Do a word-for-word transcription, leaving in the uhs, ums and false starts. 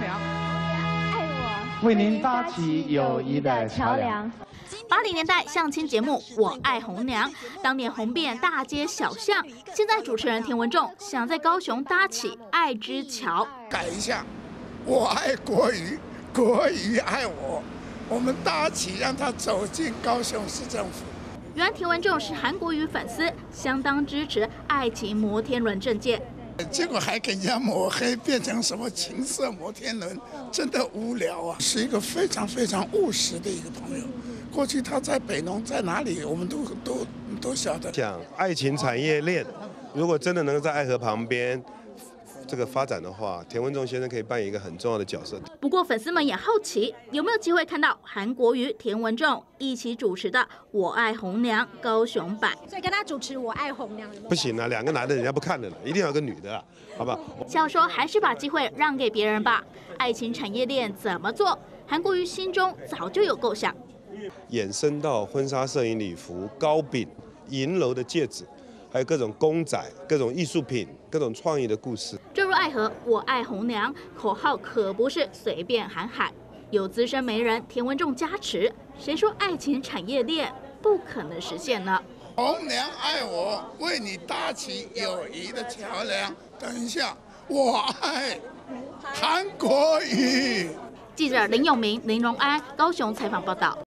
梁，爱我，为您搭起友谊的桥梁。八零年代相亲节目《我爱红娘》，当年红遍大街小巷。现在主持人田文仲想在高雄搭起爱之桥，改一下，我爱国瑜，国瑜爱我，我们搭起让他走进高雄市政府。 原田文仲是韩国瑜粉丝，相当支持爱情摩天轮政见，结果还给人家抹黑，变成什么情色摩天轮，真的无聊啊！是一个非常非常务实的一个朋友。过去他在北农在哪里，我们都都都晓得。讲爱情产业链，如果真的能够在爱河旁边。 这个发展的话，田文仲先生可以扮演一个很重要的角色。不过，粉丝们也好奇，有没有机会看到韩国瑜、田文仲一起主持的《我爱红娘》高雄版？所以跟他主持《我爱红娘》有有不行啊，两个男的人家不看的了，一定要有个女的，好不好？笑说还是把机会让给别人吧。爱情产业链怎么做？韩国瑜心中早就有构想，衍生到婚纱摄影礼服、糕饼、银楼的戒指。 还有各种公仔、各种艺术品、各种创意的故事。坠入爱河，我爱红娘，口号可不是随便喊喊。有资深媒人田文仲加持，谁说爱情产业链不可能实现呢？红娘爱我，为你搭起友谊的桥梁。等一下，我爱韩国瑜。记者林永明、林荣安，高雄采访报道。